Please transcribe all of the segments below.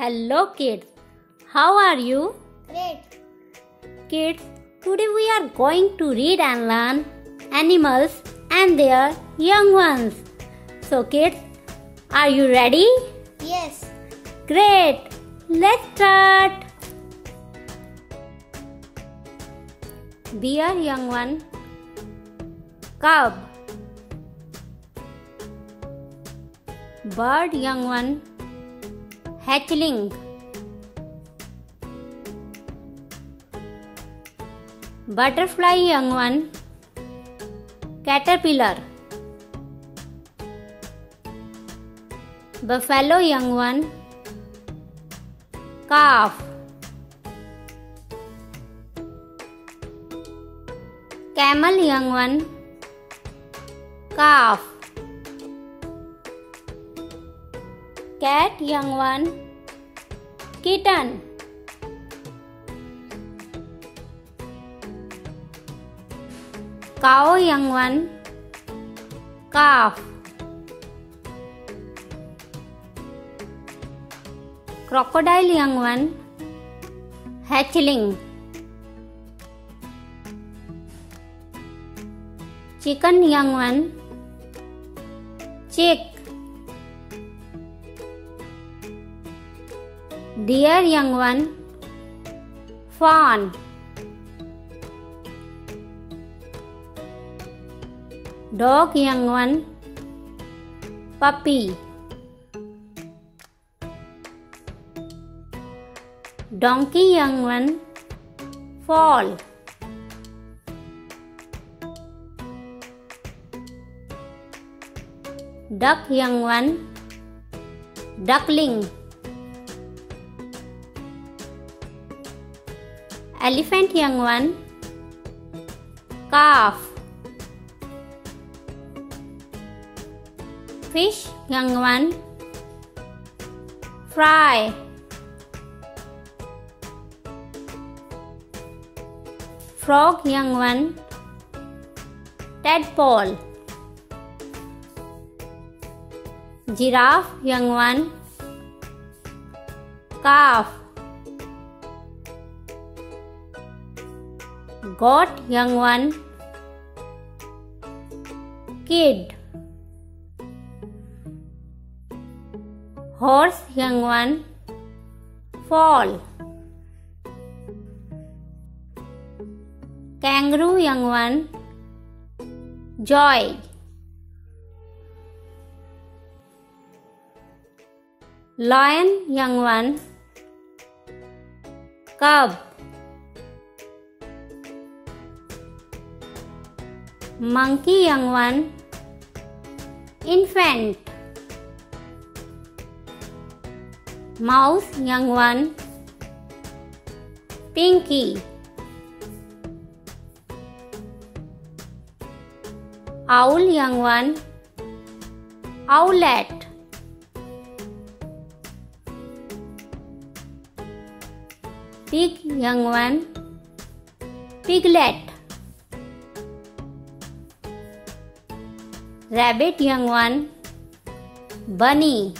Hello kids, how are you? Great. Kids, today we are going to read and learn animals and their young ones. So kids, are you ready? Yes. Great, let's start. Dear young one, cub. Bird young one, hatchling. Butterfly young one, caterpillar. Buffalo young one, calf. Camel young one, calf. Cat young one, kitten. Cow young one, calf. Crocodile young one, hatchling. Chicken young one, chick. Deer young one, fawn. Dog young one, puppy. Donkey young one, foal. Duck young one, duckling. Elephant young one, calf. Fish young one, fry. Frog young one, tadpole. Giraffe young one, calf. Goat young one, kid. Horse young one, foal. Kangaroo young one, joy. Lion young one, cub. Monkey young one, infant. Mouse young one, pinky. Owl young one, owlet. Pig young one, piglet. Rabbit young one, bunny.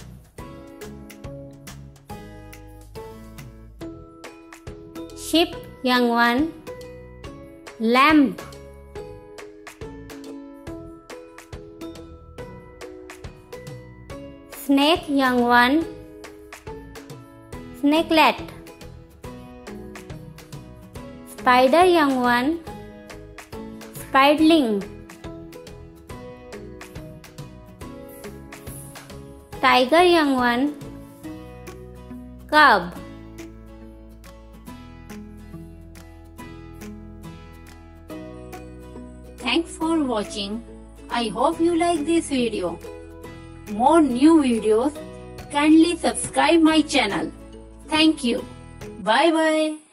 Sheep young one, lamb. Snake young one, snakelet. Spider young one, spiderling. Tiger young one, cub. Thanks for watching. I hope you like this video. More new videos, kindly subscribe my channel. Thank you. Bye bye.